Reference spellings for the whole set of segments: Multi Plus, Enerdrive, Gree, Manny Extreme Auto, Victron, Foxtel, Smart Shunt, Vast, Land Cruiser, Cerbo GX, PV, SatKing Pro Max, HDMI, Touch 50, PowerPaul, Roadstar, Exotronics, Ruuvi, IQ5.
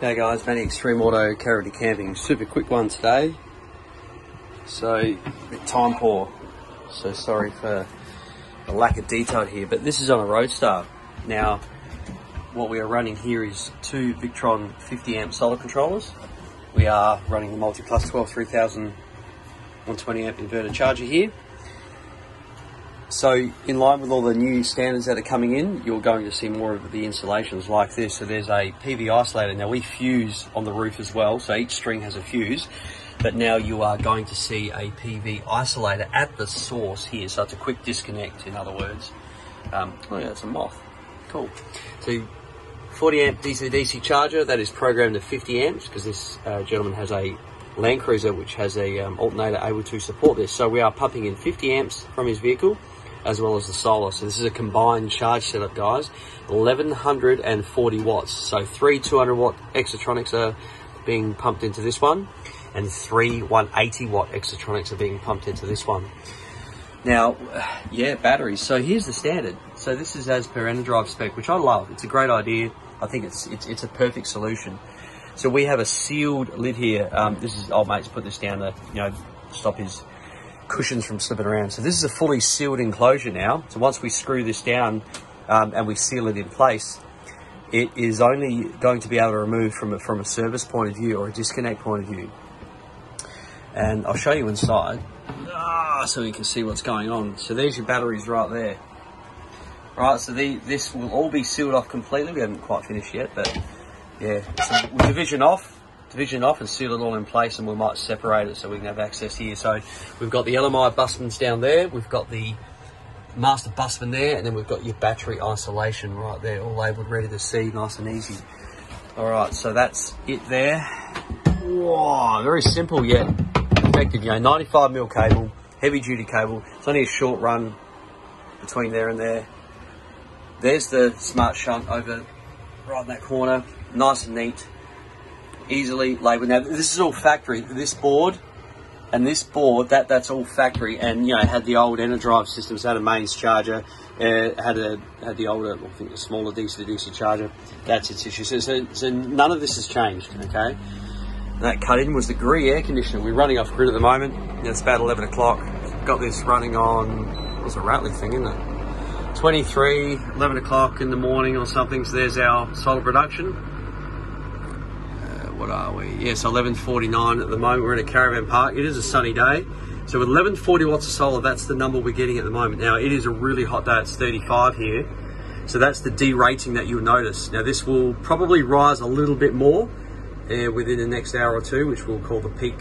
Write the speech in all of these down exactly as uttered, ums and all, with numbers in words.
G'day guys, Manny Extreme Auto, Caravan Camping. Super quick one today. So, time poor. So sorry for the lack of detail here, but this is on a Roadstar. Now, what we are running here is two Victron fifty amp solar controllers. We are running the Multi Plus twelve three thousand one twenty amp inverter charger here. So, in line with all the new standards that are coming in, you're going to see more of the installations like this. So there's a P V isolator. Now we fuse on the roof as well, so each string has a fuse, but now you are going to see a P V isolator at the source here. So it's a quick disconnect, in other words. Um, oh yeah, it's a moth. Cool. So forty amp D C D C charger that is programmed to fifty amps because this uh, gentleman has a Land Cruiser which has a um, alternator able to support this. So we are pumping in fifty amps from his vehicle, as well as the solar. So this is a combined charge setup, guys. eleven forty watts. So three two hundred watt Exotronics are being pumped into this one, and three one eighty watt Exotronics are being pumped into this one. Now, yeah, batteries. So here's the standard. So this is as per Enerdrive spec, which I love. It's a great idea. I think it's it's, it's a perfect solution. So we have a sealed lid here. Um, this is old mate's put this down to, you know, stop his cushions from slipping around. So this is a fully sealed enclosure now. So once we screw this down um, and we seal it in place, it is only going to be able to remove from it from a service point of view or a disconnect point of view. And I'll show you inside ah, so you can see what's going on. So there's your batteries right there. Right, so the, this will all be sealed off completely. We haven't quite finished yet, but yeah, so we'll division off. division off and seal it all in place, and we might separate it so we can have access here. So we've got the L M I busmans down there, we've got the master busman there, and then we've got your battery isolation right there, all labelled, ready to see, nice and easy. All right, so that's it there. Wow, very simple yet effective. You know, ninety-five mil cable, heavy duty cable. It's only a short run between there and there. There's the smart shunt over right in that corner, nice and neat. Easily labelled. Now this is all factory. This board and this board, that that's all factory. And you know, had the old Enerdrive systems, had a mains charger, uh, had a had the older, I think, the smaller D C to D C charger. That's its issue. So, so, so none of this has changed. Okay. And that cut in was the Gree air conditioner. We're running off grid at the moment. Yeah, it's about eleven o'clock. Got this running on. It was a Ratley thing, isn't it? twenty-three, eleven o'clock in the morning or something. So there's our solar production. What are we? Yes, yeah, so eleven forty-nine at the moment. We're in a caravan park. It is a sunny day. So with eleven forty watts of solar, that's the number we're getting at the moment. Now, it is a really hot day. It's thirty-five here. So that's the derating that you'll notice. Now, this will probably rise a little bit more uh, within the next hour or two, which we'll call the peak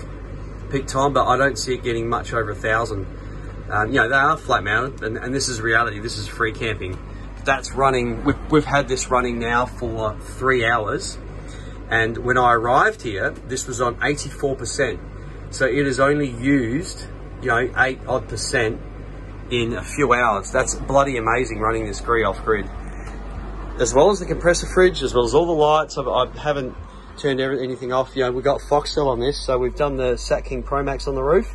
peak time, but I don't see it getting much over a thousand. Um, you know, they are flat mounted, and, and this is reality. This is free camping. That's running. We've, we've had this running now for three hours. And when I arrived here, this was on eighty-four percent. So it is only used, you know, eight odd percent in a few hours. That's bloody amazing running this Gree off grid. As well as the compressor fridge, as well as all the lights. I've, I haven't turned anything off. You know, we've got Foxtel on this. So we've done the SatKing Pro Max on the roof.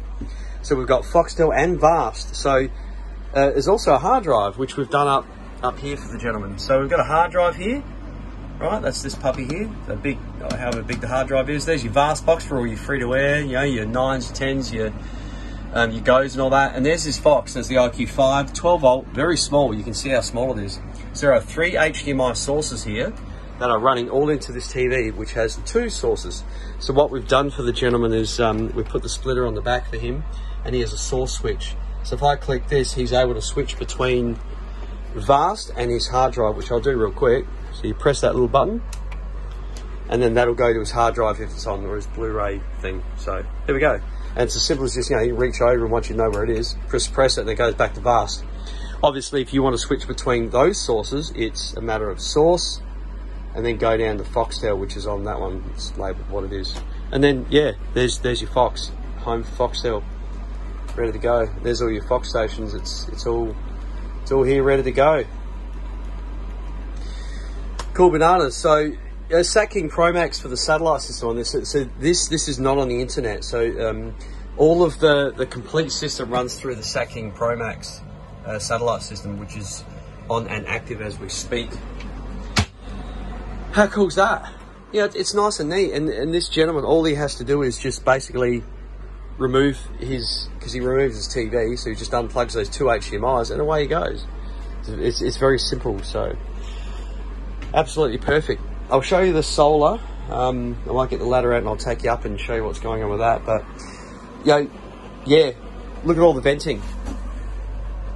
So we've got Foxtel and Vast. So uh, there's also a hard drive, which we've done up, up here for the gentleman. So we've got a hard drive here. Right, that's this puppy here, the big, however big the hard drive is. There's your Vast box for all your free-to-air, you know, your nines, your tens, your, um, your goes and all that. And there's this box, there's the I Q five, twelve volt, very small. You can see how small it is. So there are three H D M I sources here that are running all into this T V, which has two sources. So what we've done for the gentleman is um, we put the splitter on the back for him, and he has a source switch. So if I click this, he's able to switch between Vast and his hard drive, which I'll do real quick. So you press that little button, and then that'll go to his hard drive if it's on, or his Blu-ray thing. So there we go. And it's as simple as just, you know, you reach over and once you know where it is, press press it, and it goes back to Vast. Obviously, if you want to switch between those sources, it's a matter of source, and then go down to Foxtel, which is on that one. It's labelled what it is. And then, yeah, there's there's your Fox, home Foxtel, ready to go. There's all your Fox stations. It's it's all it's all here, ready to go. Cool bananas. So uh, SatKing Pro Max for the satellite system on this. So, so this this is not on the internet. So um, all of the, the complete system runs through the SatKing Pro Max uh, satellite system, which is on and active as we speak. How cool is that? you know, it's nice and neat. And, and this gentleman, all he has to do is just basically remove his, because he removes his T V, so he just unplugs those two H D M Is and away he goes. It's, it's very simple, so absolutely perfect. I'll show you the solar. Um, I might get the ladder out and I'll take you up and show you what's going on with that. But, you know, yeah, look at all the venting.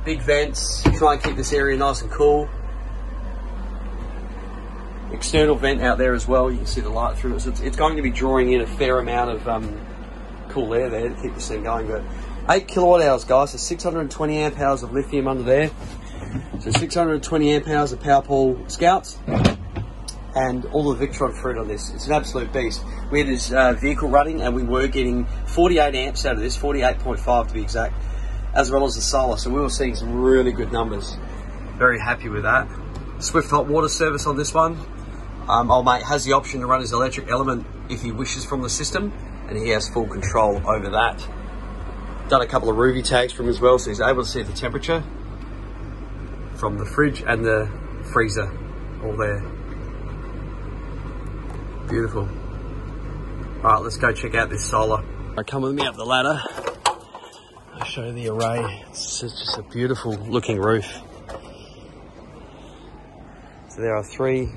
Big vents, try and keep this area nice and cool. External vent out there as well, you can see the light through it. So it's, it's going to be drawing in a fair amount of um, cool air there to keep this thing going. But eight kilowatt hours, guys, so six hundred twenty amp hours of lithium under there. So six hundred twenty amp hours of PowerPaul Scouts and all the Victron fruit on this. It's an absolute beast. We had this uh, vehicle running and we were getting forty-eight amps out of this, forty-eight point five to be exact, as well as the solar, so we were seeing some really good numbers. Very happy with that. Swift hot water service on this one. Um, old mate has the option to run his electric element if he wishes from the system, and he has full control over that. Done a couple of Ruuvi tags from him as well, so he's able to see the temperature from the fridge and the freezer, all there. Beautiful. All right, let's go check out this solar. Right, come with me up the ladder. I'll show you the array. It's just a beautiful looking roof. So there are three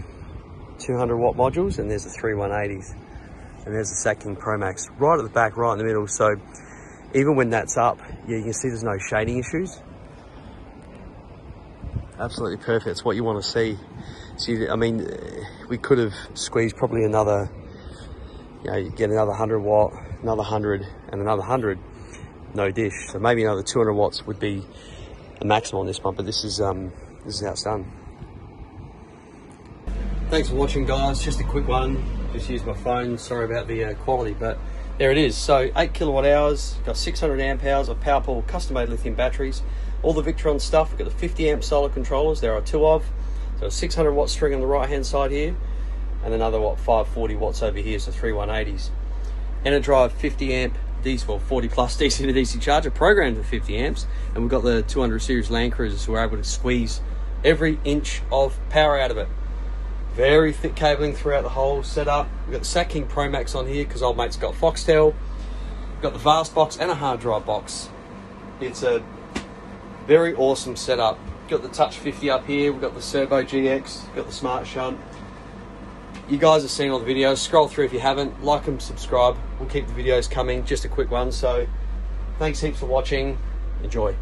two hundred watt modules and there's the three one eighties. And there's the SatKing Pro Max right at the back, right in the middle. So even when that's up, yeah, you can see there's no shading issues. Absolutely perfect. It's what you want to see. See, I mean, we could have squeezed probably another, you know, you get another one hundred watt, another one hundred and another one hundred. No dish, so maybe another two hundred watts would be a maximum on this one, but this is um this is how it's done. Thanks for watching, guys. Just a quick one, just used my phone, sorry about the uh, quality, but there it is. So eight kilowatt hours, got six hundred amp hours of PowerPaul custom made lithium batteries, all the Victron stuff. We've got the fifty amp solar controllers, there are two of, so a six hundred watt string on the right hand side here and another what five forty watts over here, so three one eighties. Enerdrive fifty amp D C, well, forty plus D C to D C charger programmed to fifty amps, and we've got the two hundred series Land Cruisers who are able to squeeze every inch of power out of it. Very thick cabling throughout the whole setup. We've got the SatKing Pro Max on here because old mate's got Foxtel. We've got the Vast box and a hard drive box. It's a very awesome setup. We've got the Touch fifty up here, we've got the Cerbo G X, we've got the Smart Shunt. You guys have seen all the videos, scroll through if you haven't, like them, subscribe, we'll keep the videos coming, just a quick one. So thanks heaps for watching, enjoy.